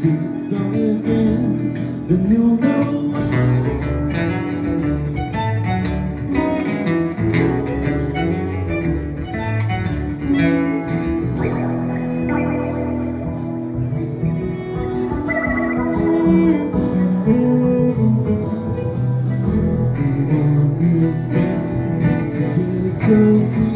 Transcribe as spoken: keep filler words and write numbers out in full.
seasons come again, the new moon. They want me to send messages to